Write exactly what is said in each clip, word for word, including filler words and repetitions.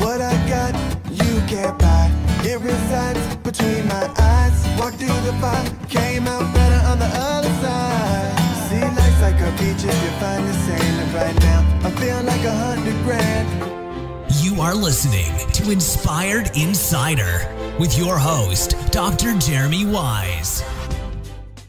What I got, you can't buy. It resides between my eyes. Walked through the fire, came out better on the other side. See, life's like a beach if you find the sailing right now. I'm feeling like a hundred grand. You are listening to Inspired Insider with your host, Doctor Jeremy Weisz.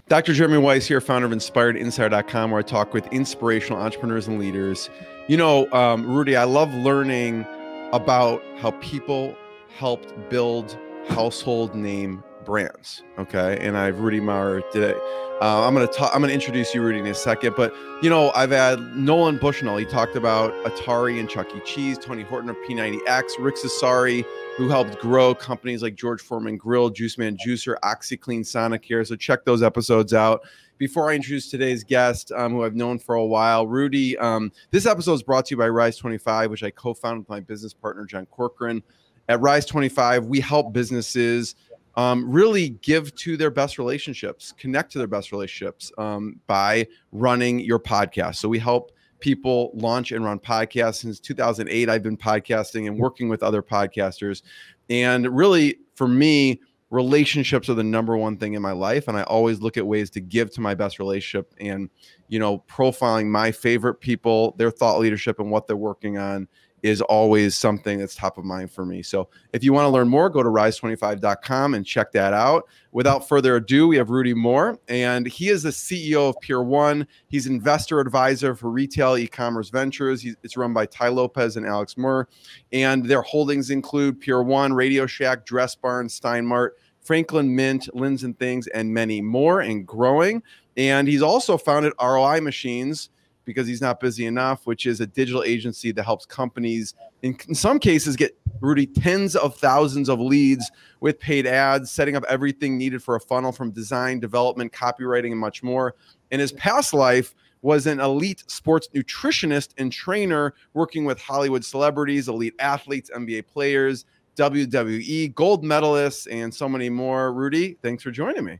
Doctor Jeremy Weisz here, founder of Inspired Insider dot com, where I talk with inspirational entrepreneurs and leaders. You know, um, Rudy, I love learning about how people helped build household name brands. Okay, and I've Rudy Mawer today. Uh, I'm gonna talk. I'm gonna introduce you, Rudy, in a second. But you know, I've had Nolan Bushnell. He talked about Atari and Chuck E. Cheese. Tony Horton of P ninety X. Rick Cesari, who helped grow companies like George Foreman Grill, Juice Man Juicer, OxiClean, Sonicare. So check those episodes out. Before I introduce today's guest, um, who I've known for a while, Rudy. Um, this episode is brought to you by Rise twenty-five, which I co-founded with my business partner John Corcoran. At Rise twenty-five, we help businesses. Um, really give to their best relationships, connect to their best relationships um, by running your podcast. So we help people launch and run podcasts. Since two thousand eight, I've been podcasting and working with other podcasters. And really, for me, relationships are the number one thing in my life. And I always look at ways to give to my best relationship and, you know, profiling my favorite people, their thought leadership and what they're working on is always something that's top of mind for me. So if you want to learn more, go to rise twenty-five dot com and check that out. Without further ado, we have Rudy Mawer, and he is the C E O of Pier one. He's investor advisor for Retail E-commerce Ventures. He's, it's run by Tai Lopez and Alex Mehr, and their holdings include Pier one, Radio Shack, Dress Barn, Steinmart, Franklin Mint, Linens 'N Things, and many more, and growing. And he's also founded R O I Machines, because he's not busy enough, which is a digital agency that helps companies, in, in some cases, get, Rudy, tens of thousands of leads with paid ads, setting up everything needed for a funnel from design, development, copywriting, and much more. In his past life, was an elite sports nutritionist and trainer, working with Hollywood celebrities, elite athletes, N B A players, W W E, gold medalists, and so many more. Rudy, thanks for joining me.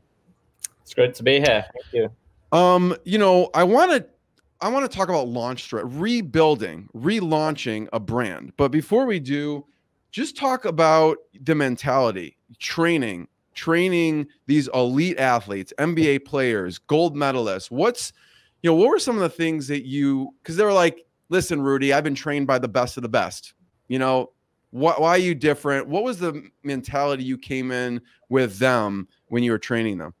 It's great to be here. Thank you. Um, you know, I want to I want to talk about launch strategy, rebuilding, relaunching a brand. But before we do, just talk about the mentality, training, training these elite athletes, N B A players, gold medalists. What's, you know, what were some of the things that you, because they were like, listen, Rudy, I've been trained by the best of the best. You know, wh- why are you different? What was the mentality you came in with them when you were training them?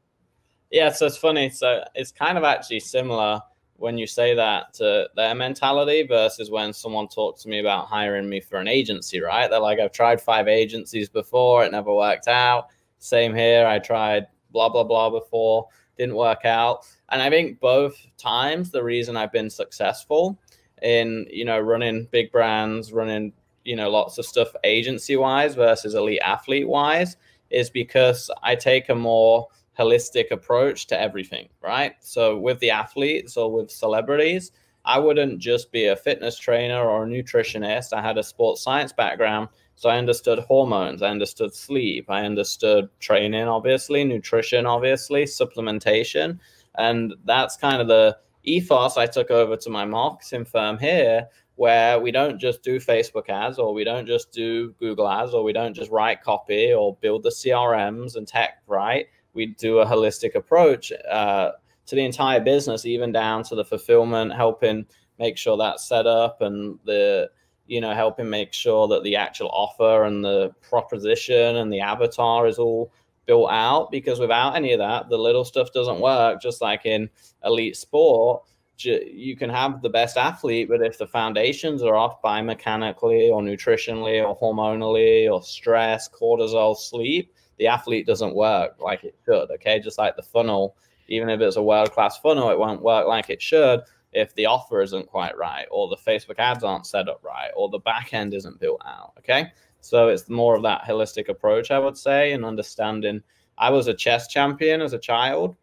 Yeah, so it's funny. So it's kind of actually similar when you say that to their mentality versus when someone talks to me about hiring me for an agency, right? They're like, I've tried five agencies before. It never worked out. Same here. I tried blah, blah, blah before. Didn't work out. And I think both times the reason I've been successful in, you know, running big brands, running, you know, lots of stuff agency wise versus elite athlete wise is because I take a more holistic approach to everything, right? So with the athletes or with celebrities, I wouldn't just be a fitness trainer or a nutritionist. I had a sports science background, so I understood hormones, I understood sleep, I understood training, obviously, nutrition, obviously, supplementation. And that's kind of the ethos I took over to my marketing firm here, where we don't just do Facebook ads, or we don't just do Google ads, or we don't just write copy or build the C R Ms and tech, right? We do a holistic approach uh, to the entire business, even down to the fulfillment, helping make sure that's set up, and the, you know, helping make sure that the actual offer and the proposition and the avatar is all built out. Because without any of that, the little stuff doesn't work. Just like in elite sport, you can have the best athlete, but if the foundations are off biomechanically or nutritionally or hormonally or stress, cortisol, sleep, the athlete doesn't work like it should, okay? Just like the funnel, even if it's a world-class funnel, it won't work like it should if the offer isn't quite right, or the Facebook ads aren't set up right, or the back end isn't built out, okay? So it's more of that holistic approach, I would say, and understanding. I was a chess champion as a child,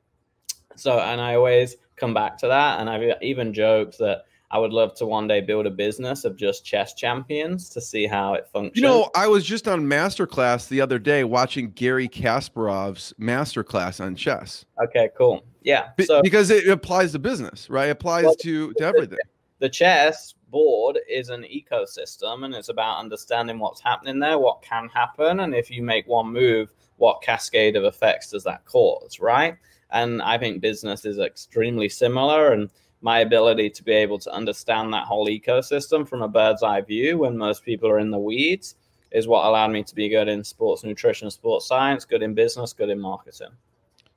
so, and I always come back to that, and I've even joked that I would love to one day build a business of just chess champions to see how it functions. You know, I was just on Masterclass the other day watching Gary Kasparov's Masterclass on chess. Okay, cool. Yeah. Be so, because it applies to business, right? It applies well, to, to everything. the chess board is an ecosystem, and it's about understanding what's happening there, what can happen, and if you make one move, what cascade of effects does that cause, right? And I think business is extremely similar, and my ability to be able to understand that whole ecosystem from a bird's eye view when most people are in the weeds is what allowed me to be good in sports nutrition, sports science, good in business, good in marketing.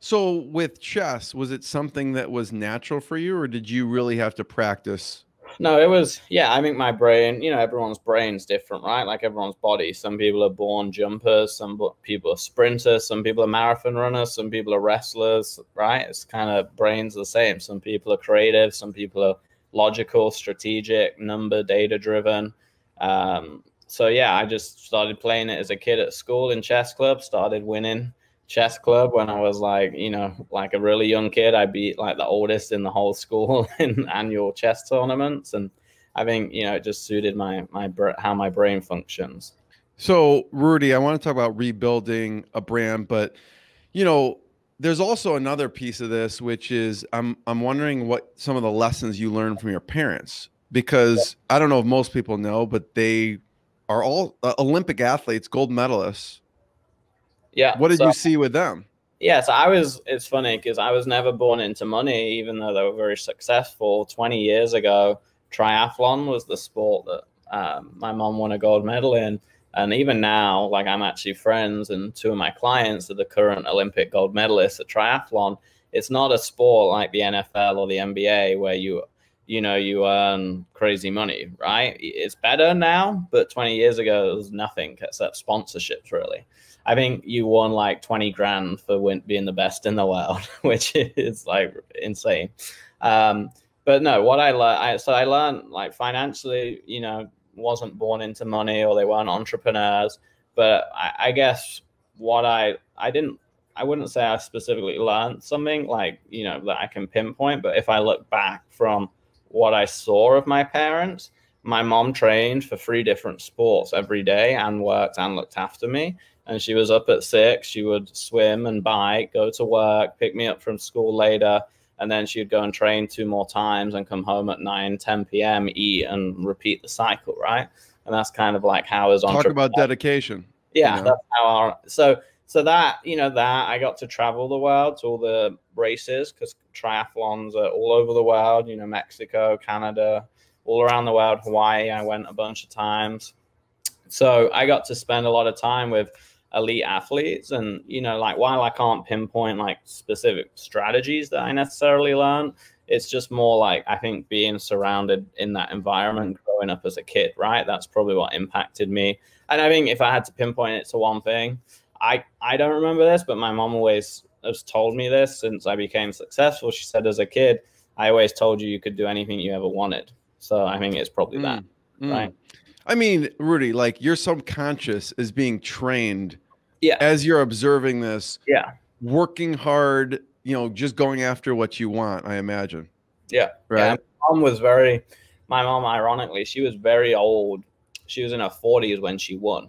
So with chess, was it something that was natural for you, or did you really have to practice? No, it was, yeah, I think my brain, you know, everyone's brain's different, right? Like everyone's body. Some people are born jumpers, some people are sprinters, some people are marathon runners, some people are wrestlers, right? It's kind of, brains are the same. Some people are creative, some people are logical, strategic, number, data-driven. Um, so, yeah, I just started playing it as a kid at school in chess club, started winning chess club when I was like, you know, like a really young kid. I beat like the oldest in the whole school in annual chess tournaments. And I think, you know, it just suited my, my, how my brain functions. So Rudy, I want to talk about rebuilding a brand, but you know, there's also another piece of this, which is I'm, I'm wondering what some of the lessons you learned from your parents, because yeah. I don't know if most people know, but they are all uh, Olympic athletes, gold medalists. Yeah. What did so, you see with them? Yeah. So I was, it's funny because I was never born into money, even though they were very successful. twenty years ago, triathlon was the sport that um, my mom won a gold medal in. And even now, like I'm actually friends and two of my clients are the current Olympic gold medalists at triathlon. It's not a sport like the N F L or the N B A where you, you know, you earn crazy money, right? It's better now, but twenty years ago, it was nothing except sponsorships, really. I think you won like twenty grand for win being the best in the world, which is like insane. Um, but no, what I learned, so I learned like financially, you know, wasn't born into money or they weren't entrepreneurs, but I, I guess what I, I didn't, I wouldn't say I specifically learned something like, you know, that I can pinpoint, but if I look back from what I saw of my parents, my mom trained for three different sports every day and worked and looked after me. And she was up at six, she would swim and bike, go to work, pick me up from school later, and then she'd go and train two more times and come home at nine, ten p m, eat and repeat the cycle, right? And that's kind of like how as entrepreneurs. Talk about dedication. Yeah, you know? That's how our, so, so that, you know, that I got to travel the world to all the races because triathlons are all over the world, you know, Mexico, Canada, all around the world, Hawaii, I went a bunch of times. So I got to spend a lot of time with elite athletes, and you know, like while I can't pinpoint like specific strategies that I necessarily learned, it's just more like I think being surrounded in that environment growing up as a kid, right? That's probably what impacted me. And I think if I had to pinpoint it to one thing, I I don't remember this, but my mom always has told me this since I became successful. She said as a kid, I always told you you could do anything you ever wanted. So I think it's probably mm, that, mm. right? I mean, Rudy, like your subconscious is being trained yeah. as you're observing this, yeah. working hard, you know, just going after what you want, I imagine. Yeah. Right. Yeah. My mom was very, my mom, ironically, she was very old. She was in her forties when she won.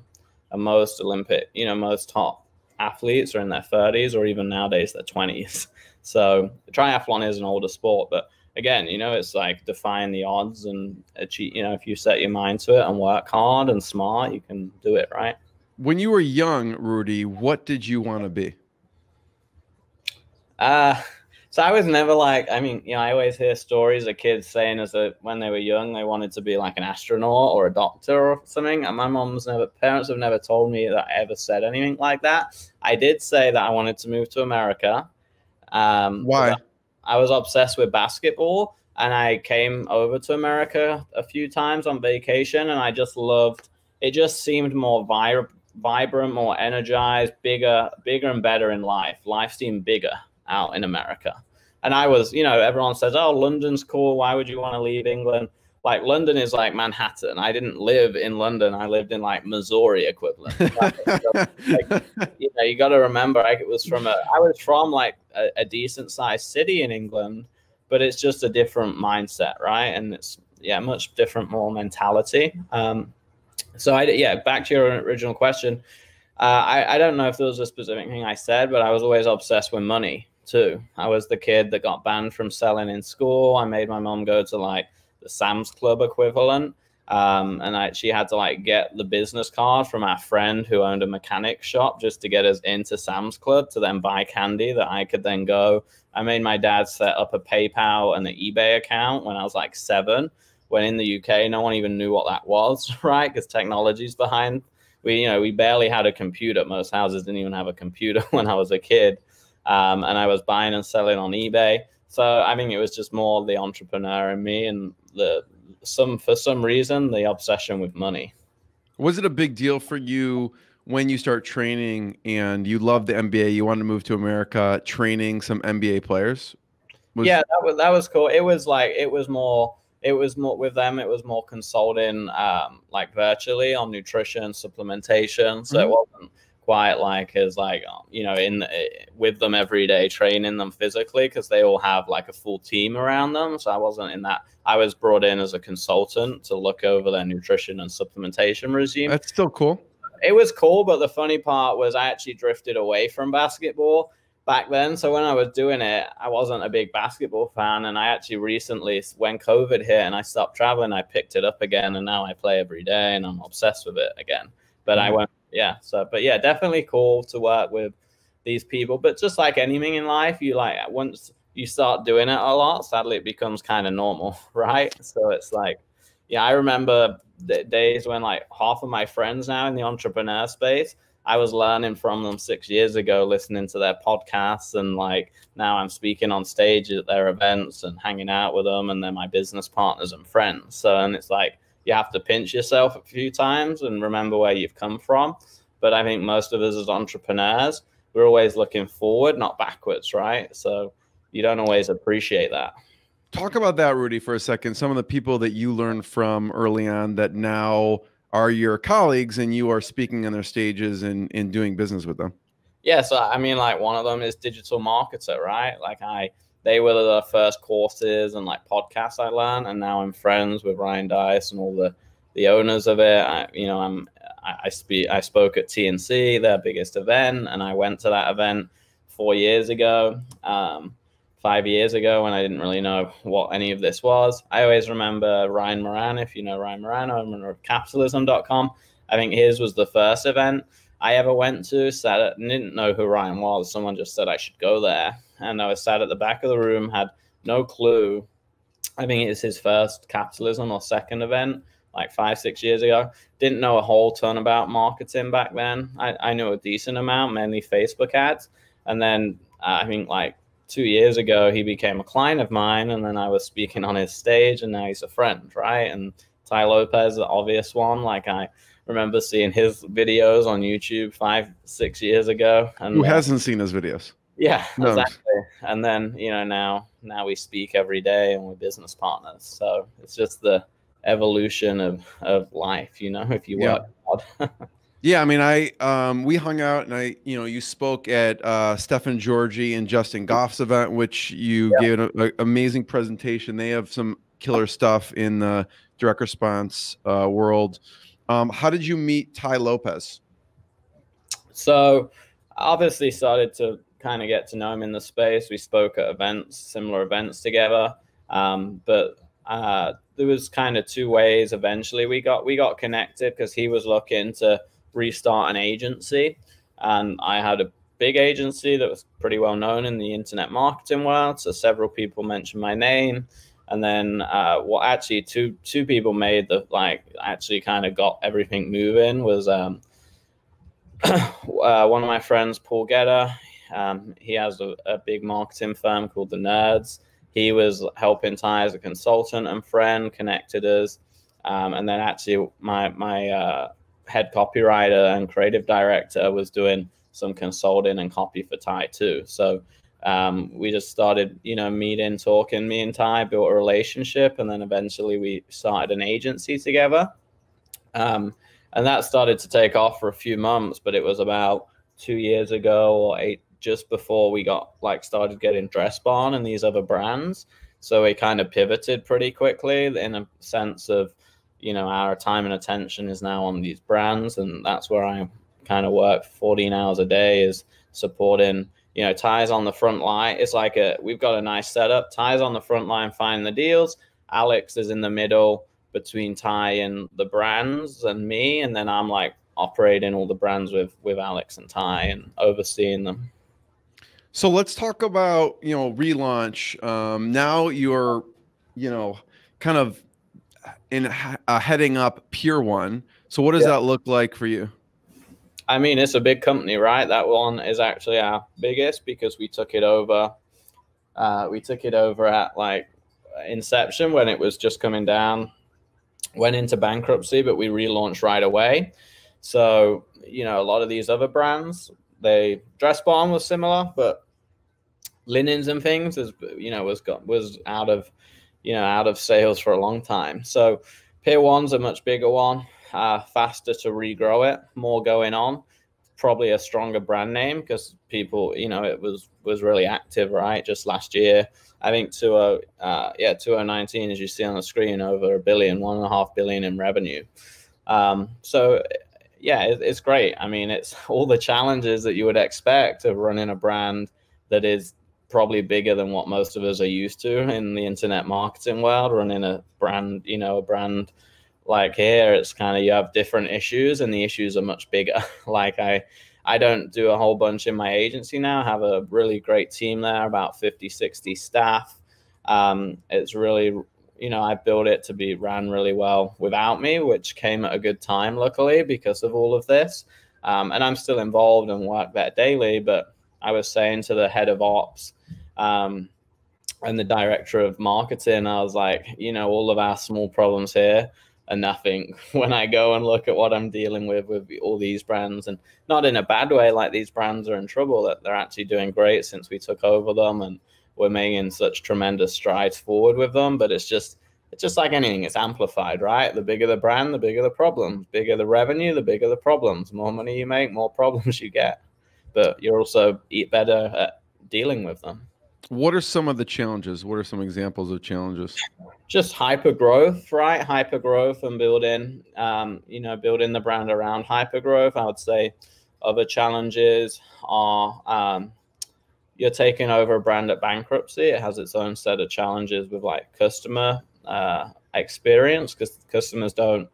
And most Olympic, you know, most top athletes are in their thirties or even nowadays their twenties. So triathlon is an older sport, but again, you know, it's like defying the odds and achieve, you know, if you set your mind to it and work hard and smart, you can do it, right? When you were young, Rudy, what did you want to be? Uh, so I was never like, I mean, you know, I always hear stories of kids saying as a, when they were young, they wanted to be like an astronaut or a doctor or something. And my mom's never, parents have never told me that I ever said anything like that. I did say that I wanted to move to America. Um, Why? I was obsessed with basketball, and I came over to America a few times on vacation, and I just loved it. Just seemed more vi vibrant, more energized, bigger, bigger and better in life. Life seemed bigger out in America. And I was, you know, everyone says, oh, London's cool. Why would you want to leave England? Like London is like Manhattan. I didn't live in London. I lived in like Missouri equivalent. Like, you know, you got to remember, like it was from a, I was from like a, a decent sized city in England, but it's just a different mindset, right? And it's yeah, much different, more mentality. Um, so I yeah, back to your original question. Uh, I I don't know if there was a specific thing I said, but I was always obsessed with money too. I was the kid that got banned from selling in school. I made my mom go to like the Sam's Club equivalent. Um, and I actually had to like get the business card from our friend who owned a mechanic shop just to get us into Sam's Club to then buy candy that I could then go. I made my dad set up a PayPal and an eBay account when I was like seven, when in the U K, no one even knew what that was, right? Because technology's behind. We, you know, we barely had a computer. Most houses didn't even have a computer when I was a kid. Um, and I was buying and selling on eBay. So I think it was just more the entrepreneur in me and the, some for some reason, the obsession with money. Was it a big deal for you when you start training and you love the N B A, you wanted to move to America, training some N B A players? Was yeah, that was, that was cool. It was like, it was more, it was more with them, it was more consulting, um, like virtually on nutrition, supplementation. So mm-hmm. it wasn't quite like as like, you know, in with them every day, training them physically, because they all have like a full team around them. So I wasn't in that. I was brought in as a consultant to look over their nutrition and supplementation regime. That's still cool. It was cool. But the funny part was I actually drifted away from basketball back then. So when I was doing it, I wasn't a big basketball fan. And I actually recently, when COVID hit and I stopped traveling, I picked it up again. And now I play every day and I'm obsessed with it again. But mm-hmm. I went, yeah. So, but yeah, definitely cool to work with these people. But just like anything in life, you like, once you start doing it a lot, sadly, it becomes kind of normal, right? So it's like, yeah, I remember the days when like half of my friends now in the entrepreneur space, I was learning from them six years ago, listening to their podcasts, and like now I'm speaking on stage at their events and hanging out with them, and they're my business partners and friends. So, and it's like you have to pinch yourself a few times and remember where you've come from. But I think most of us as entrepreneurs, we're always looking forward, not backwards, right? So you don't always appreciate that. Talk about that, Rudy, for a second. Some of the people that you learned from early on that now are your colleagues and you are speaking on their stages and, and doing business with them? Yeah, so I mean, like one of them is Digital Marketer, right? Like I, they were the first courses and like podcasts I learned, and now I'm friends with Ryan Dice and all the, the owners of it. I, you know, I'm, I, I speak, I spoke at T N C, their biggest event, and I went to that event four years ago, um, five years ago when I didn't really know what any of this was. I always remember Ryan Moran, if you know Ryan Moran, owner of capitalism dot com. I think his was the first event I ever went to, sat at, didn't know who Ryan was. Someone just said I should go there. And I was sat at the back of the room, had no clue. I think it's his first capitalism or second event, like five, six years ago. Didn't know a whole ton about marketing back then. I, I knew a decent amount, mainly Facebook ads. And then uh, I think like, two years ago, he became a client of mine, and then I was speaking on his stage, and now he's a friend, right? And Tai Lopez, the obvious one, like I remember seeing his videos on YouTube five, six years ago. And who hasn't seen his videos? Yeah, no. Exactly. And then, you know, now, now we speak every day and we're business partners. So it's just the evolution of, of life, you know, if you work hard. Yeah. Yeah, I mean, I um, we hung out, and I, you know, you spoke at uh, Stefan Georgi and Justin Goff's event, which you yeah. gave an amazing presentation. They have some killer stuff in the direct response uh, world. Um, how did you meet Tai Lopez? So, obviously, started to kind of get to know him in the space. We spoke at events, similar events together, um, but. Uh, there was kind of two ways. Eventually, we got we got connected because he was looking to restart an agency, and I had a big agency that was pretty well known in the internet marketing world. So several people mentioned my name, and then uh, what actually two two people made the like actually kind of got everything moving was um, uh, one of my friends, Paul Getter. Um, he has a, a big marketing firm called The Nerds. He was helping Tai as a consultant and friend, connected us. Um, and then actually my, my uh, head copywriter and creative director was doing some consulting and copy for Tai too. So um, we just started, you know, meeting, talking, me and Tai, built a relationship. And then eventually we started an agency together. Um, and that started to take off for a few months, but it was about two years ago or eight, just before we got like started getting Dress Barn and these other brands. So we kind of pivoted pretty quickly in a sense of, you know, our time and attention is now on these brands. And that's where I kind of work fourteen hours a day is supporting, you know, Tai's on the front line. It's like a, we've got a nice setup. Tai's on the front line, finding the deals. Alex is in the middle between Ty and the brands and me, and then I'm like operating all the brands with with Alex and Ty and overseeing them. So let's talk about, you know, relaunch. Um, now you're, you know, kind of in uh, heading up Pier one. So what does yeah. that look like for you? I mean, it's a big company, right? That one is actually our biggest because we took it over. Uh, we took it over at like inception when it was just coming down, went into bankruptcy, but we relaunched right away. So, you know, a lot of these other brands, they Dress Barn was similar, but Linens 'N Things is, you know, was got, was out of, you know, out of sales for a long time. So Pier one's a much bigger one. Uh, faster to regrow it, more going on, probably a stronger brand name because people, you know, it was was really active, right? Just last year, I think two thousand nineteen, as you see on the screen, over a billion, one and a half billion in revenue. Um, so, yeah, it, it's great. I mean, it's all the challenges that you would expect of running a brand that is probably bigger than what most of us are used to in the internet marketing world. Running a brand, you know, a brand. Like here, it's kind of, you have different issues and the issues are much bigger. Like I, I don't do a whole bunch in my agency now. I have a really great team there, about fifty, sixty staff. Um, it's really, you know, I built it to be ran really well without me, which came at a good time, luckily, because of all of this. Um, and I'm still involved and work there daily, but I was saying to the head of ops, um, and the director of marketing, I was like, you know, all of our small problems here, and nothing when I go and look at what I'm dealing with with all these brands, and not in a bad way, like these brands are in trouble, that they're actually doing great since we took over them and we're making such tremendous strides forward with them. But it's just, it's just like anything, it's amplified, right? The bigger the brand, the bigger the problems, bigger the revenue, the bigger the problems, more money you make, more problems you get, but you're also eat better at dealing with them. What are some of the challenges? What are some examples of challenges? Just hyper growth, right? Hyper growth and building, um, you know, building the brand around hyper growth. I would say other challenges are um, you're taking over a brand at bankruptcy. It has its own set of challenges with like customer uh, experience, because customers don't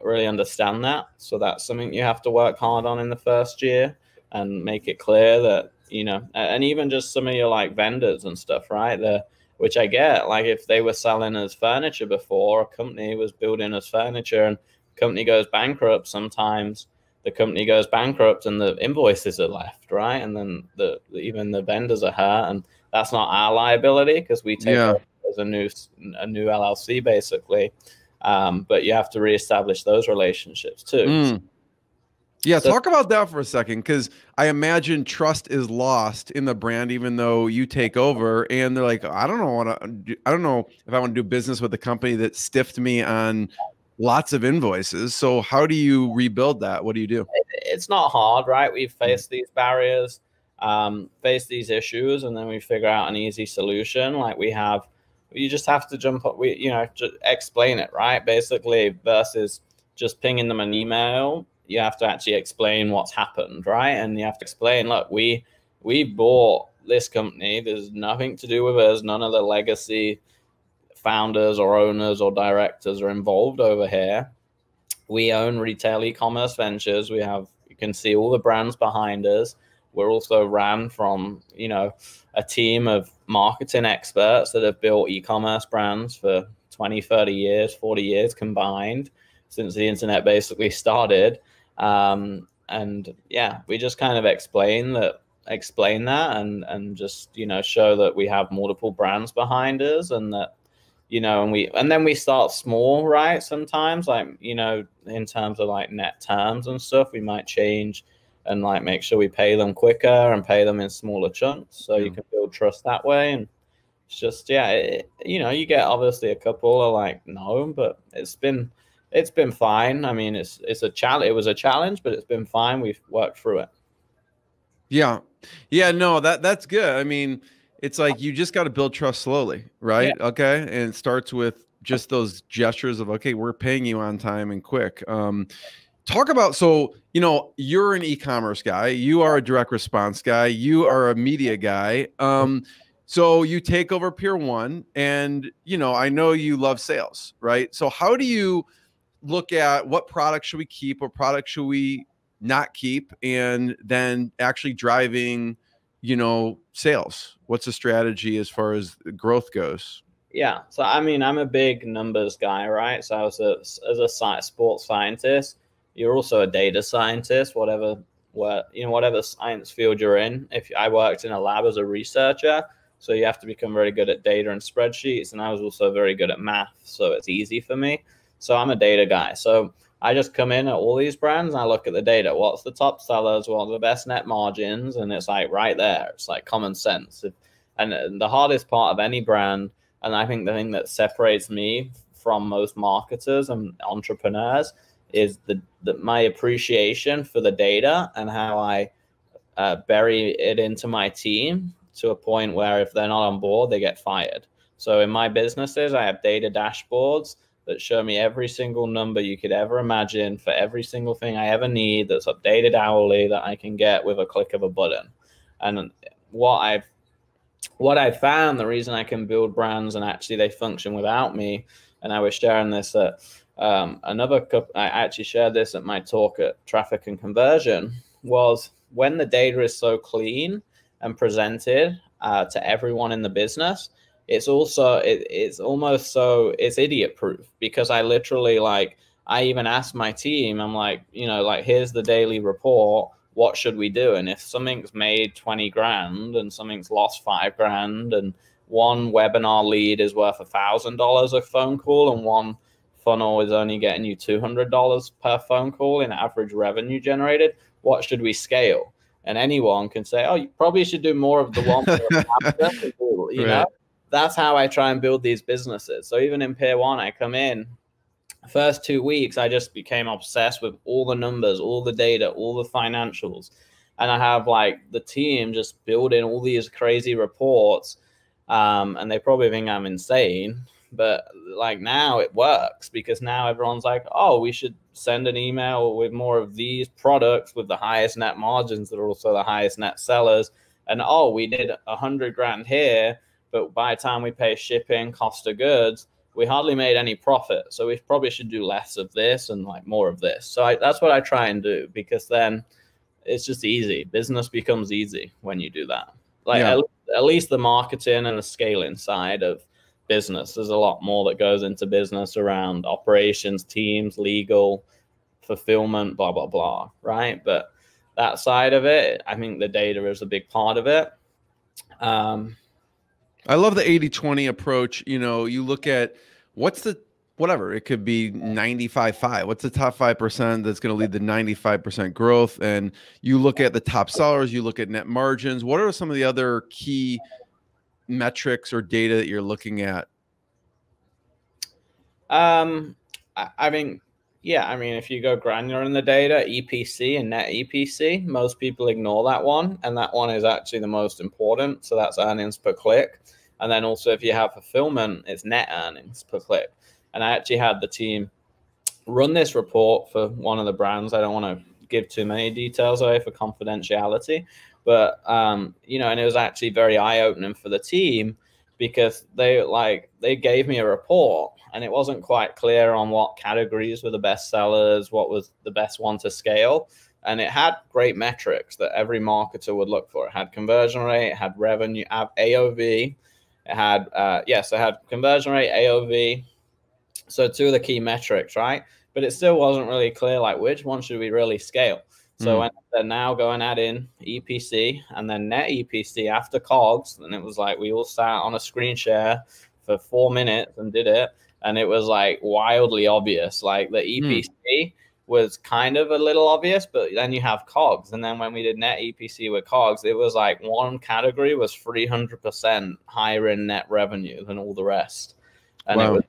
really understand that. So that's something you have to work hard on in the first year and make it clear that, you know, and even just some of your like vendors and stuff, right? The, which I get, like if they were selling us furniture before, a company was building us furniture and company goes bankrupt, sometimes the company goes bankrupt and the invoices are left, right? And then the even the vendors are hurt, and that's not our liability because we take yeah. over as a new, a new L L C basically. Um, but you have to reestablish those relationships too. Mm. Yeah, so, talk about that for a second, because I imagine trust is lost in the brand, even though you take over, and they're like, I don't know what I, I don't know if I want to do business with a company that stiffed me on lots of invoices. So how do you rebuild that? What do you do? It's not hard, right? We've faced these barriers, um, faced these issues, and then we figure out an easy solution. Like we have, you just have to jump up. We, you know, just explain it, right? Basically, versus just pinging them an email. You have to actually explain what's happened, right? And you have to explain, look, we we bought this company. There's nothing to do with us. None of the legacy founders or owners or directors are involved over here. We own Retail E-commerce Ventures. We have, you can see all the brands behind us. We're also ran from, you know, a team of marketing experts that have built e-commerce brands for twenty, thirty years, forty years combined since the internet basically started. Um, and yeah, we just kind of explain that, explain that and, and just, you know, show that we have multiple brands behind us, and that, you know, and we, and then we start small, right? Sometimes, like, you know, in terms of like net terms and stuff, we might change and like make sure we pay them quicker and pay them in smaller chunks. So yeah. you can build trust that way. And it's just, yeah, it, you know, you get obviously a couple are like, no, but it's been, It's been fine. I mean, it's it's a challenge. It was a challenge, but it's been fine. We've worked through it. Yeah, yeah. No, that that's good. I mean, it's like you just got to build trust slowly, right? Yeah. Okay, and it starts with just those gestures of okay, we're paying you on time and quick. Um, talk about so you know you're an e-commerce guy, you are a direct response guy, you are a media guy. Um, So you take over Pier one, and you know, I know you love sales, right? So how do you look at what product should we keep, what product should we not keep, and then actually driving, you know, sales? What's the strategy as far as growth goes? Yeah. So, I mean, I'm a big numbers guy, right? So I was a, as a sports scientist, you're also a data scientist, whatever, what, you know, whatever science field you're in. If I worked in a lab as a researcher, so you have to become very good at data and spreadsheets. And I was also very good at math. So it's easy for me. So I'm a data guy. So I just come in at all these brands and I look at the data. What's the top sellers? What are the best net margins? And it's like right there. It's like common sense. And the hardest part of any brand, and I think the thing that separates me from most marketers and entrepreneurs, is the, the my appreciation for the data and how I uh, bury it into my team to a point where if they're not on board, they get fired. So in my businesses, I have data dashboards that show me every single number you could ever imagine for every single thing I ever need that's updated hourly that I can get with a click of a button. And what I've What I found, the reason I can build brands and actually they function without me, and I was sharing this at um, another, I actually shared this at my talk at Traffic and Conversion, was when the data is so clean and presented uh, to everyone in the business, it's also, it, it's almost so, it's idiot proof, because I literally like, I even asked my team, I'm like, you know, like, here's the daily report. What should we do? And if something's made twenty grand and something's lost five grand and one webinar lead is worth a thousand dollars a phone call and one funnel is only getting you two hundred dollars per phone call in average revenue generated, what should we scale? And anyone can say, oh, you probably should do more of the one. You know, right. That's how I try and build these businesses. So even in Pier one, I come in. First two weeks, I just became obsessed with all the numbers, all the data, all the financials. And I have like the team just building all these crazy reports. Um, and they probably think I'm insane. But like now it works, because now everyone's like, oh, we should send an email with more of these products with the highest net margins that are also the highest net sellers. And oh, we did a hundred grand here, but by the time we pay shipping, cost of goods, we hardly made any profit, so we probably should do less of this and like more of this. So I, that's what I try and do, because then it's just easy. Business becomes easy when you do that. Like yeah. at, at least the marketing and the scaling side of business. There's a lot more that goes into business around operations, teams, legal, fulfillment, blah, blah, blah, right? But that side of it, I think the data is a big part of it. Um, I love the eighty twenty approach. You know, you look at what's the, whatever, it could be ninety-five five. What's the top five percent that's going to lead to ninety-five percent growth? And you look at the top sellers, you look at net margins. What are some of the other key metrics or data that you're looking at? Um, I, I mean, yeah, I mean, if you go granular in the data, E P C and net E P C, most people ignore that one. And that one is actually the most important. So that's earnings per click. And then also if you have fulfillment, it's net earnings per click. And I actually had the team run this report for one of the brands. I don't want to give too many details away for confidentiality, but, um, you know, and it was actually very eye-opening for the team, because they like, they gave me a report and it wasn't quite clear on what categories were the best sellers, what was the best one to scale. And it had great metrics that every marketer would look for. It had conversion rate, it had revenue, A O V. It had, uh, yes, it had conversion rate, A O V. So two of the key metrics, right? But it still wasn't really clear, like, which one should we really scale? Mm-hmm. So when they're now going add in E P C and then net E P C after COGS, and it was like, we all sat on a screen share for four minutes and did it. And it was like wildly obvious, like the E P C mm. was kind of a little obvious, but then you have COGS. And then when we did net E P C with COGS, it was like one category was three hundred percent higher in net revenue than all the rest. And wow. it was,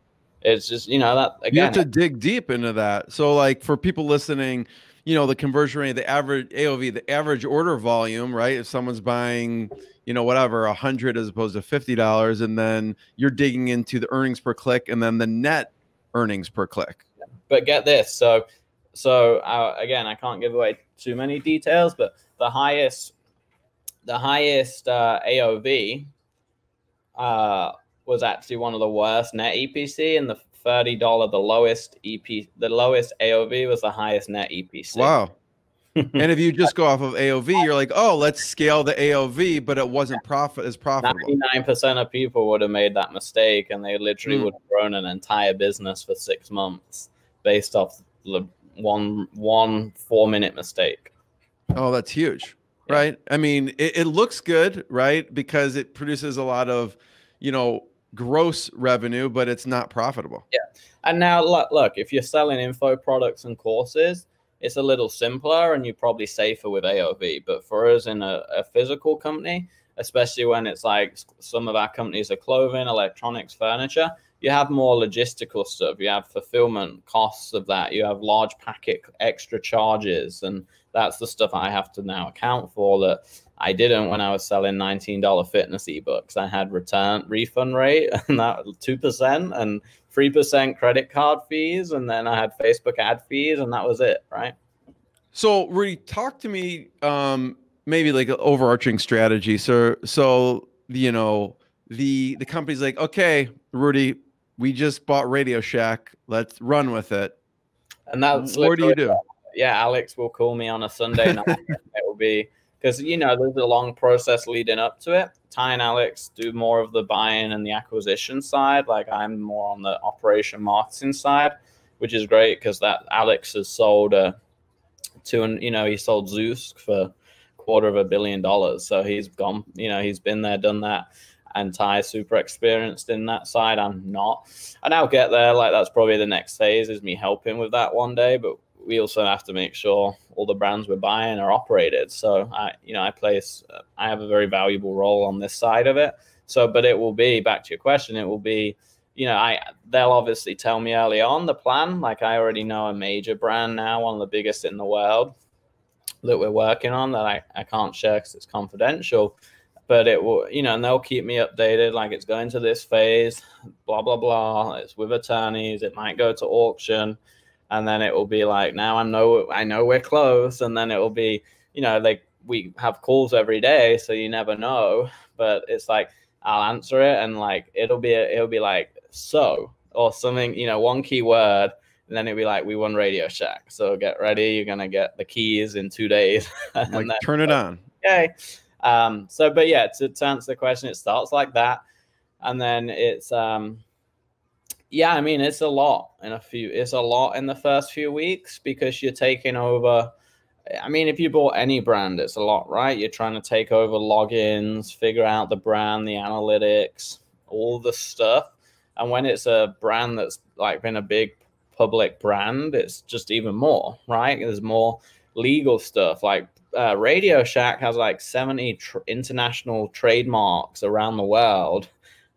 it's just, you know, that again, you have to dig deep into that. So like for people listening, you know, the conversion rate, the average A O V, the average order volume, right? If someone's buying, you know, whatever, a hundred as opposed to fifty dollars, and then you're digging into the earnings per click and then the net earnings per click. But get this. So, so uh, again, I can't give away too many details, but the highest, the highest uh, A O V uh, was actually one of the worst net E P C, and the thirty dollar, the lowest E P, the lowest A O V was the highest net E P C. Wow. And if you just go off of A O V, you're like, oh, let's scale the A O V, but it wasn't profit as profitable. ninety-nine percent of people would have made that mistake, and they literally mm. would have grown an entire business for six months based off one one four minute mistake. Oh, that's huge, yeah. Right? I mean, it, it looks good, right? Because it produces a lot of, you know, gross revenue, but it's not profitable. Yeah, and now look, look, if you're selling info products and courses, it's a little simpler and you're probably safer with A O V. But for us in a, a physical company, especially when it's like some of our companies are clothing, electronics, furniture, you have more logistical stuff. You have fulfillment costs of that. You have large packet extra charges. And that's the stuff I have to now account for that I didn't when I was selling nineteen dollar fitness ebooks. I had return refund rate and that was two percent and three percent credit card fees. And then I had Facebook ad fees and that was it, right? So Rudy, talk to me, um, maybe like an overarching strategy. So, so, you know, the, the company's like, okay, Rudy, we just bought Radio Shack. Let's run with it. And that's what do you do? Yeah. Alex will call me on a Sunday night. It will be, because, you know, there's a long process leading up to it. Ty and Alex do more of the buying and the acquisition side. Like I'm more on the operation marketing side, which is great because that Alex has sold a to an, you know, he sold Zeus for a quarter of a billion dollars. So he's gone, you know, he's been there, done that. And Ty's super experienced in that side. I'm not. And I'll get there. Like that's probably the next phase is me helping with that one day. But we also have to make sure all the brands we're buying are operated. So I, you know, I place, I have a very valuable role on this side of it. So, but it will be back to your question. It will be, you know, I, they'll obviously tell me early on the plan. Like I already know a major brand now, one of the biggest in the world that we're working on that I, I can't share because it's confidential, but it will, you know, and they'll keep me updated. Like it's going to this phase, blah, blah, blah. It's with attorneys. It might go to auction. And then it will be like, now I know I know we're close. And then it will be, you know, like we have calls every day, so you never know. But it's like I'll answer it, and like it'll be it'll be like so or something, you know, one key word, and then it'll be like we won Radio Shack, so get ready, you're gonna get the keys in two days. Like then, turn it on. Okay. Um. So, but yeah, to, to answer the question, it starts like that, and then it's um. Yeah, I mean, it's a lot in a few, it's a lot in the first few weeks because you're taking over. I mean, if you bought any brand, it's a lot, right? You're trying to take over logins, figure out the brand, the analytics, all the stuff. And when it's a brand that's like been a big public brand, it's just even more, right? There's more legal stuff. Like uh, Radio Shack has like seventy tr- international trademarks around the world,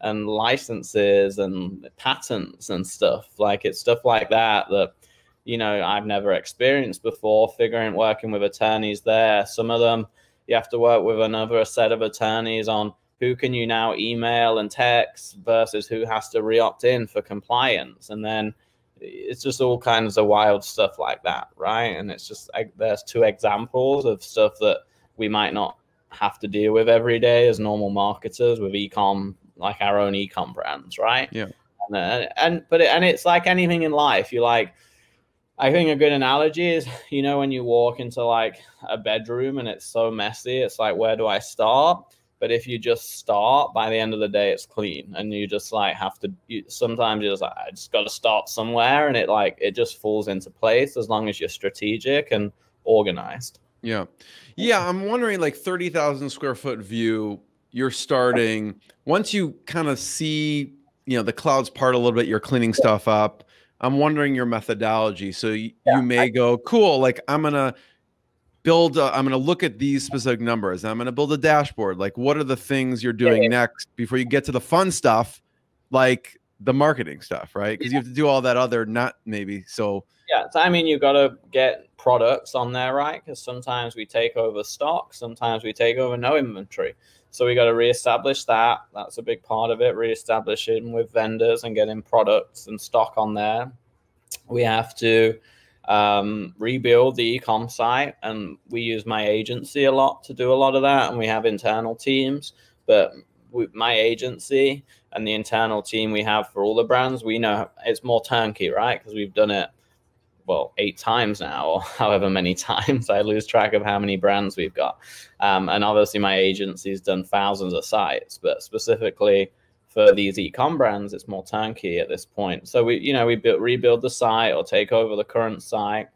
and licenses and patents and stuff. Like it's stuff like that that, you know, I've never experienced before, figuring working with attorneys there. Some of them you have to work with another set of attorneys on who can you now email and text versus who has to re-opt in for compliance. And then it's just all kinds of wild stuff like that, right? And it's just like there's two examples of stuff that we might not have to deal with every day as normal marketers with e-com, like our own e-com brands, right? Yeah. And, uh, and but it, and it's like anything in life. You like, I think a good analogy is, you know, when you walk into like a bedroom and it's so messy, it's like, where do I start? But if you just start, by the end of the day, it's clean, and you just like have to. You, sometimes you're just like, I just got to start somewhere, and it like it just falls into place as long as you're strategic and organized. Yeah, yeah. I'm wondering, like thirty thousand square foot view. You're starting once you kind of see, you know, the clouds part a little bit, you're cleaning stuff up. I'm wondering your methodology. So you, yeah, you may I, go, cool. Like I'm going to build, a, I'm going to look at these specific numbers. I'm going to build a dashboard. Like what are the things you're doing yeah, yeah. next before you get to the fun stuff, like the marketing stuff, right? Because yeah. you have to do all that other, not maybe. So yeah. So, I mean, you've got to get products on there, right? Because sometimes we take over stock. Sometimes we take over no inventory. So we got to reestablish that. That's a big part of it. Reestablishing with vendors and getting products and stock on there. We have to um, rebuild the e-com site. And we use my agency a lot to do a lot of that. And we have internal teams. But we, my agency and the internal team we have for all the brands, we know it's more turnkey, right? Because we've done it, well, eight times now, or however many times. I lose track of how many brands we've got. Um, and obviously my agency's done thousands of sites, but specifically for these e-com brands, it's more turnkey at this point. So we, you know, we build, rebuild the site or take over the current site.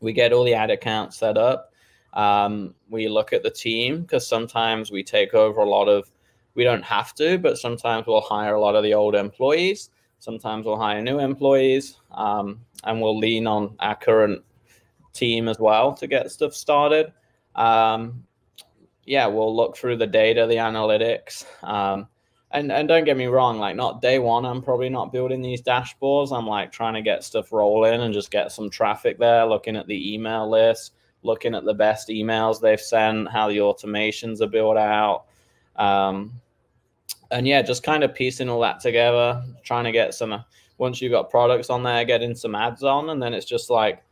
We get all the ad accounts set up. Um, we look at the team, because sometimes we take over a lot of, we don't have to, but sometimes we'll hire a lot of the old employees. Sometimes we'll hire new employees, um, and we'll lean on our current team as well to get stuff started. Um, yeah, we'll look through the data, the analytics. Um, and, and don't get me wrong, like not day one, I'm probably not building these dashboards. I'm like trying to get stuff rolling and just get some traffic there, looking at the email list, looking at the best emails they've sent, how the automations are built out. Um, And yeah, just kind of piecing all that together, trying to get some, once you've got products on there, getting some ads on, and then it's just like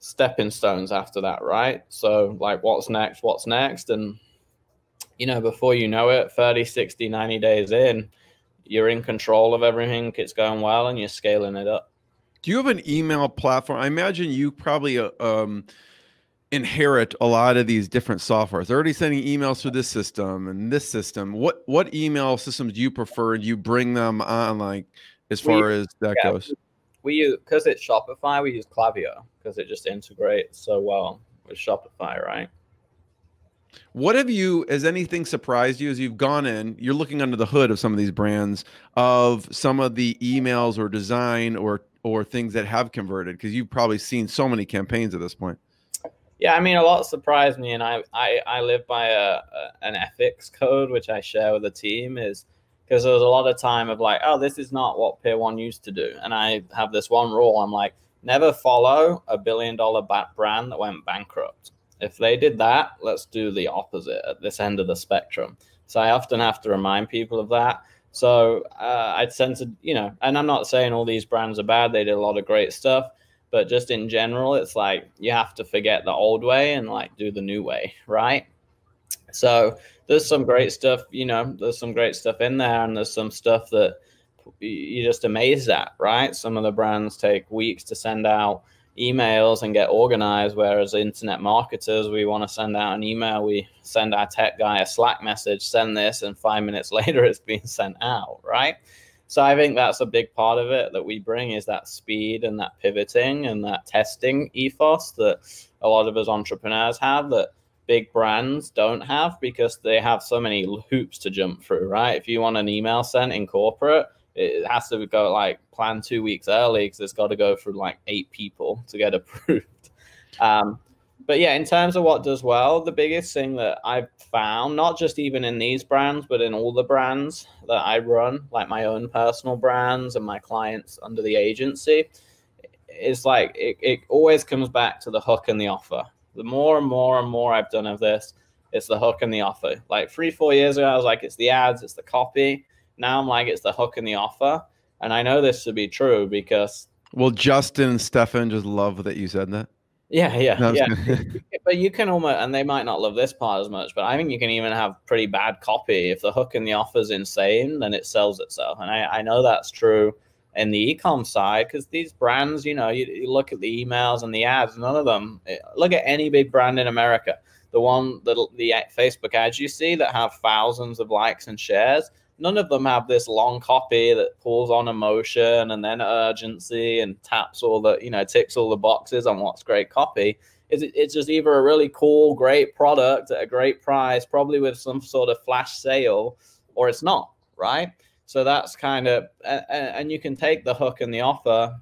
stepping stones after that, right? So like what's next, what's next? And, you know, before you know it, thirty, sixty, ninety days in, you're in control of everything, it's going well, and you're scaling it up. Do you have an email platform? I imagine you probably um, inherit a lot of these different softwares. They're already sending emails through this system and this system. What what email systems do you prefer? Do you bring them on, like, as far we, as that yeah, goes? We use, because it's Shopify, we use Klaviyo because it just integrates so well with Shopify, right? What have you, has anything surprised you as you've gone in, you're looking under the hood of some of these brands, of some of the emails or design or or things that have converted? Because you've probably seen so many campaigns at this point. Yeah, I mean, a lot surprised me, and I I, I live by a, a an ethics code, which I share with the team, is because there was a lot of time of like, oh, this is not what Pier one used to do. And I have this one rule. I'm like, never follow a billion-dollar brand that went bankrupt. If they did that, let's do the opposite at this end of the spectrum. So I often have to remind people of that. So uh, I'd sense, you know, and I'm not saying all these brands are bad. They did a lot of great stuff. But just in general, it's like you have to forget the old way and like do the new way, right? So there's some great stuff, you know, there's some great stuff in there, and there's some stuff that you're just amazed at, right? Some of the brands take weeks to send out emails and get organized, whereas internet marketers, we want to send out an email, we send our tech guy a Slack message, send this, and five minutes later it's being sent out, right? So I think that's a big part of it that we bring, is that speed and that pivoting and that testing ethos that a lot of us entrepreneurs have that big brands don't have, because they have so many hoops to jump through, right? If you want an email sent in corporate, it has to go like plan two weeks early because it's got to go through like eight people to get approved. Um, but yeah, in terms of what does well, the biggest thing that I've found, not just even in these brands, but in all the brands that I run, like my own personal brands and my clients under the agency, is like it, it always comes back to the hook and the offer. The more and more and more I've done of this, it's the hook and the offer. Like three, four years ago, I was like, it's the ads, it's the copy. Now I'm like, it's the hook and the offer. And I know this to be true because... Well, Justin and Stefan just love that you said that. Yeah, yeah, no, yeah. But you can almost, and they might not love this part as much, but I think you can even have pretty bad copy. If the hook and the offer is insane, then it sells itself. And I, I know that's true in the e-com side, because these brands, you know, you, you look at the emails and the ads, none of them, look at any big brand in America. The one, that the Facebook ads you see that have thousands of likes and shares, none of them have this long copy that pulls on emotion and then urgency and taps all the, you know, ticks all the boxes on what's great copy. It's, it's just either a really cool, great product at a great price, probably with some sort of flash sale, or it's not, right? So that's kind of, and you can take the hook and the offer,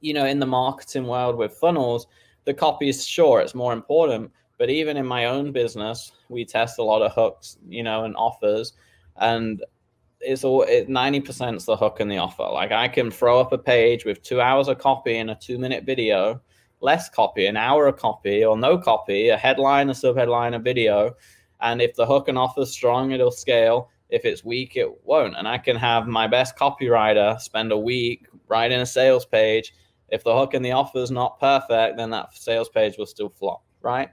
you know, in the marketing world with funnels, the copy is sure, it's more important. But even in my own business, we test a lot of hooks, you know, and offers. And it's all it, ninety percent the hook and the offer. Like I can throw up a page with two hours of copy and a two minute video, less copy, an hour of copy or no copy, a headline, a subheadline, a video. And if the hook and offer is strong, it'll scale. If it's weak, it won't. And I can have my best copywriter spend a week writing a sales page. If the hook and the offer is not perfect, then that sales page will still flop, right?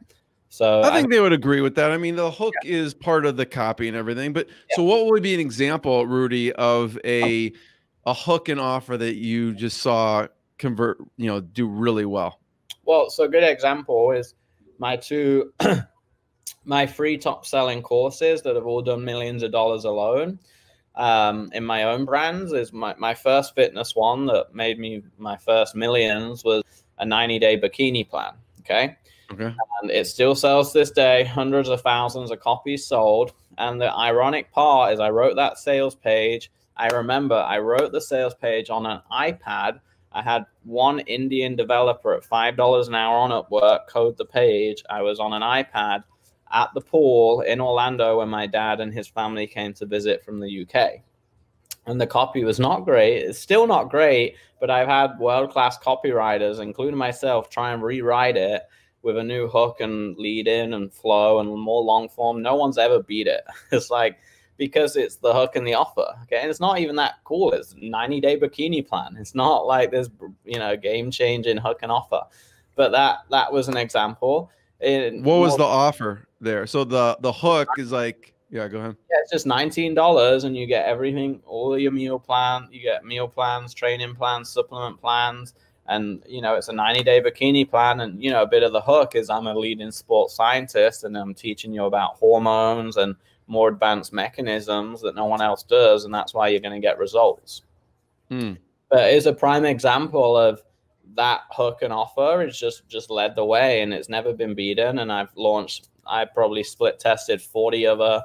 So I think I, they would agree with that. I mean, the hook yeah. is part of the copy and everything, but yeah. so what would be an example, Rudy, of a, a hook and offer that you just saw convert, you know, do really well? Well, so a good example is my two, my three top selling courses that have all done millions of dollars alone. Um, in my own brands is my, my first fitness one that made me my first millions was a ninety day bikini plan. Okay. Okay. And it still sells to this day, hundreds of thousands of copies sold. And the ironic part is I wrote that sales page. I remember I wrote the sales page on an iPad. I had one Indian developer at five dollars an hour on Upwork code the page. I was on an iPad at the pool in Orlando when my dad and his family came to visit from the U K. And the copy was not great. It's still not great, but I've had world-class copywriters, including myself, try and rewrite it with a new hook and lead in and flow and more long form. No one's ever beat it. It's like, because it's the hook and the offer. Okay. And it's not even that cool. It's ninety day bikini plan. It's not like there's, you know, game changing hook and offer, but that, that was an example. It, what was more, the offer there? So the, the hook is like, yeah, go ahead. Yeah, it's just nineteen dollars and you get everything, all your meal plan, you get meal plans, training plans, supplement plans. And, you know, it's a ninety day bikini plan. And, you know, a bit of the hook is I'm a leading sports scientist and I'm teaching you about hormones and more advanced mechanisms that no one else does. And that's why you're going to get results. Hmm. But it's a prime example of that hook and offer. It's just, just led the way and it's never been beaten. And I've launched, I probably split tested forty other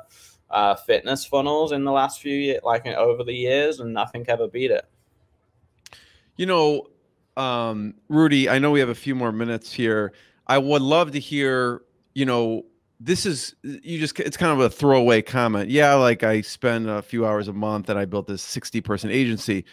uh, fitness funnels in the last few years, like over the years, and nothing ever beat it. You know, Um, Rudy, I know we have a few more minutes here. I would love to hear, you know, this is, you just, it's kind of a throwaway comment. Yeah. Like I spend a few hours a month and I built this sixty person agency,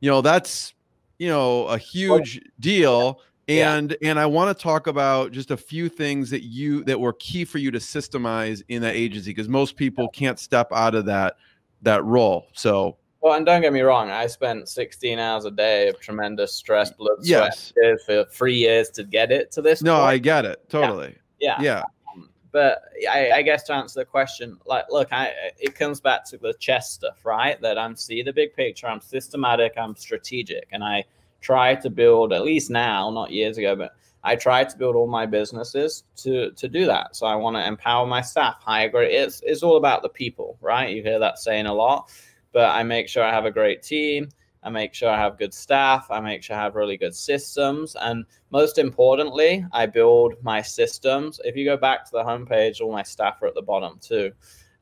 you know, that's, you know, a huge oh. deal. Yeah. And, and I want to talk about just a few things that you, that were key for you to systemize in that agency, because most people can't step out of that, that role. So well, and don't get me wrong, I spent sixteen hours a day of tremendous stress, blood, yes. sweat for three years to get it to this No, point. I get it. Totally. Yeah. Yeah. yeah. Um, but I, I guess to answer the question, like, look, I, it comes back to the chess stuff, right? That I'm see the big picture. I'm systematic. I'm strategic. And I try to build, at least now, not years ago, but I try to build all my businesses to, to do that. So I want to empower my staff, hire great. It's, it's all about the people, right? You hear that saying a lot. But I make sure I have a great team. I make sure I have good staff. I make sure I have really good systems. And most importantly, I build my systems. If you go back to the homepage, all my staff are at the bottom too.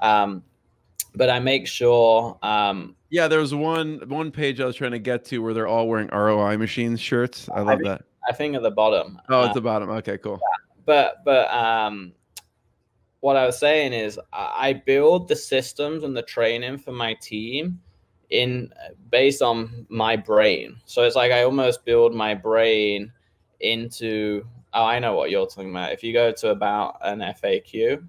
Um, but I make sure. Um, yeah, there was one, one page I was trying to get to where they're all wearing R O I Machines shirts. I love I think, that. I think at the bottom. Oh, at uh, the bottom. Okay, cool. Yeah. But, but, um, what I was saying is I build the systems and the training for my team in based on my brain. So it's like I almost build my brain into, oh, I know what you're talking about. If you go to about an F A Q,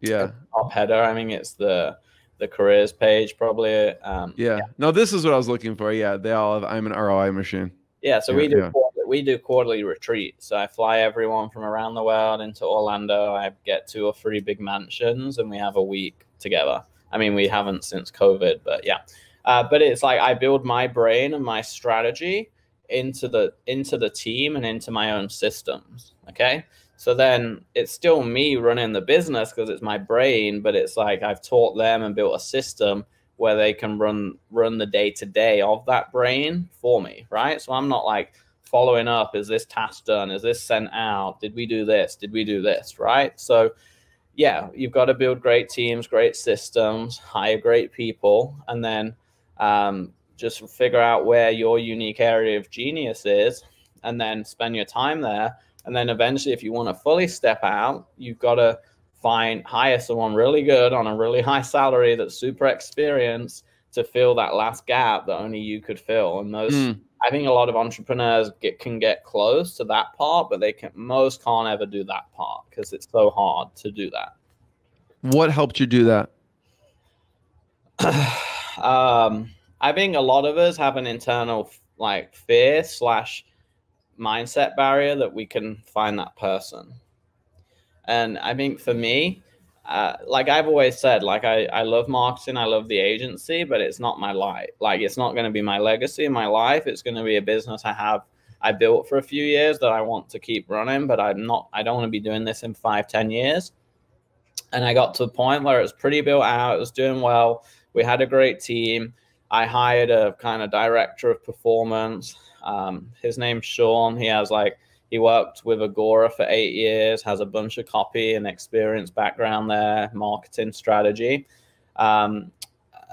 yeah, top header, I mean, it's the the careers page probably. Um, yeah. yeah. No, this is what I was looking for. Yeah, they all have, I'm an R O I machine. Yeah, so yeah, we do yeah. we do quarterly retreats. So I fly everyone from around the world into Orlando. I get two or three big mansions and we have a week together. I mean, we haven't since COVID, but yeah. Uh, but it's like I build my brain and my strategy into the into the team and into my own systems, okay? So then it's still me running the business because it's my brain, but it's like I've taught them and built a system where they can run run the day-to-day of that brain for me, right? So I'm not like following up, is this task done? Is this sent out? Did we do this? Did we do this, right? So yeah, you've got to build great teams, great systems, hire great people, and then um, just figure out where your unique area of genius is and then spend your time there. And then eventually, if you want to fully step out, you've got to find hire someone really good on a really high salary that's super experienced to fill that last gap that only you could fill. And those, mm. I think a lot of entrepreneurs get, can get close to that part, but they can, most can't ever do that part because it's so hard to do that. What helped you do that? um, I think a lot of us have an internal like fear slash mindset barrier that we can find that person. And I think for me, uh, like I've always said, like I, I love marketing, I love the agency, but it's not my life. Like it's not going to be my legacy in my life. It's going to be a business I have, I built for a few years that I want to keep running, but I'm not, I don't want to be doing this in five, ten years. And I got to the point where it was pretty built out. It was doing well. We had a great team. I hired a kind of director of performance. Um, his name's Sean. He has like, he worked with Agora for eight years, has a bunch of copy and experience background there, marketing strategy. Um,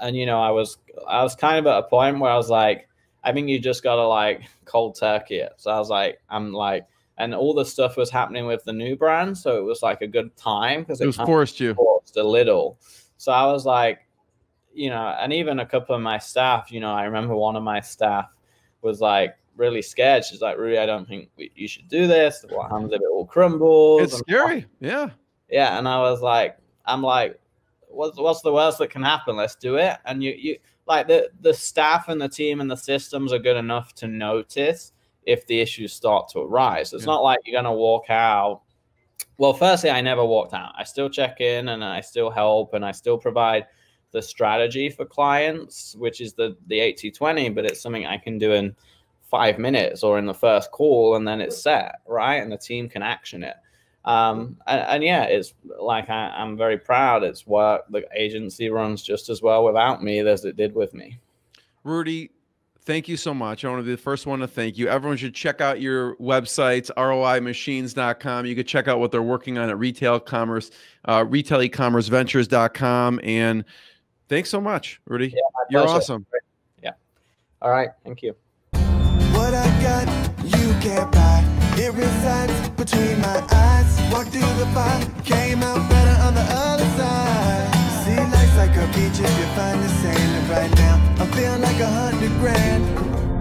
and, you know, I was, I was kind of at a point where I was like, I think you just got to like cold turkey it. So I was like, I'm like, and all the stuff was happening with the new brand. So it was like a good time because it, it was forced you forced a little. So I was like, you know, and even a couple of my staff, you know, I remember one of my staff was like really scared. She's like, Rudy, I don't think we, you should do this. What happens if it all crumbles? It's scary. Yeah. Yeah. And I was like, I'm like, what's, what's the worst that can happen? Let's do it. And you, you, like the, the staff and the team and the systems are good enough to notice if the issues start to arise. It's yeah. not like you're going to walk out. Well, firstly, I never walked out. I still check in and I still help and I still provide the strategy for clients, which is the, the eighty twenty, but it's something I can do in five minutes or in the first call and then it's set, right? And the team can action it. Um, and, and yeah, it's like, I, I'm very proud. It's work. The agency runs just as well without me as it did with me. Rudy, thank you so much. I want to be the first one to thank you. Everyone should check out your websites, R O I machines dot com. You could check out what they're working on at Retail Commerce, uh, Retail E-commerce Ventures dot com. And thanks so much, Rudy. Yeah, you're awesome. Yeah. All right. Thank you. What I got, you can't buy. It resides between my eyes. Walked through the fire, came out better on the other side. See, life's like a beach if you find the sand. And right now, I feel like a hundred grand.